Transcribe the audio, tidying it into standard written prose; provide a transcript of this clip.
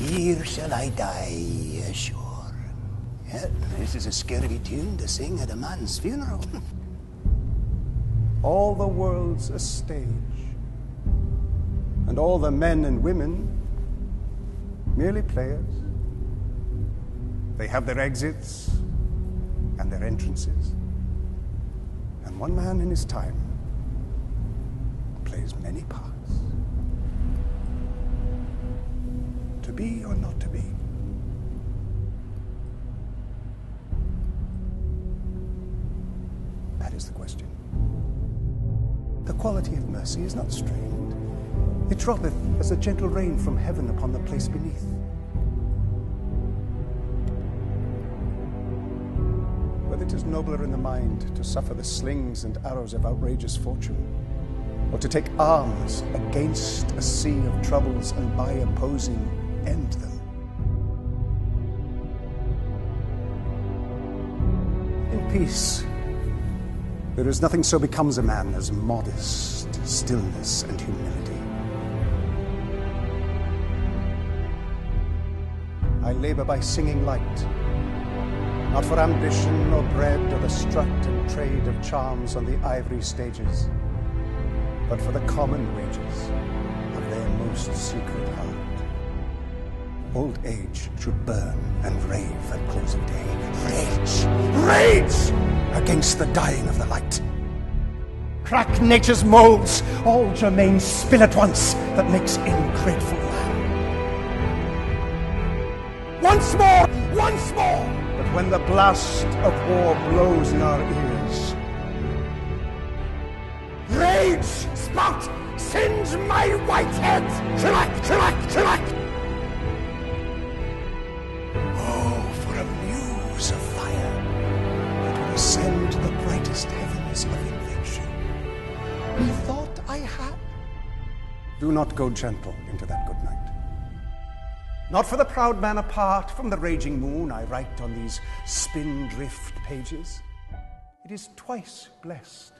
Here shall I die ashore. Yeah, this is a scary tune to sing at a man's funeral. All the world's a stage, and all the men and women merely players. They have their exits and their entrances, and one man in his time plays many parts. To be or not to be. That is the question. The quality of mercy is not strained. It droppeth as a gentle rain from heaven upon the place beneath. Whether it is nobler in the mind to suffer the slings and arrows of outrageous fortune, or to take arms against a sea of troubles and by opposing end them. In peace, there is nothing so becomes a man as modest stillness and humility. I labor by singing light, not for ambition or bread or the strut and trade of charms on the ivory stages, but for the common wages of their most secret heart. Old age should burn and rave at close of day. Rage against the dying of the light. Crack nature's molds, all germane spill at once that makes ingrateful man. Once more! But when the blast of war blows in our ears, rage, spot, singe my white head! Shellac! Oh, for a muse of fire that will ascend to the brightest heavens of invention. Methought I had. Do not go gentle into that good night. Not for the proud man apart from the raging moon I write on these spindrift pages. It is twice blessed.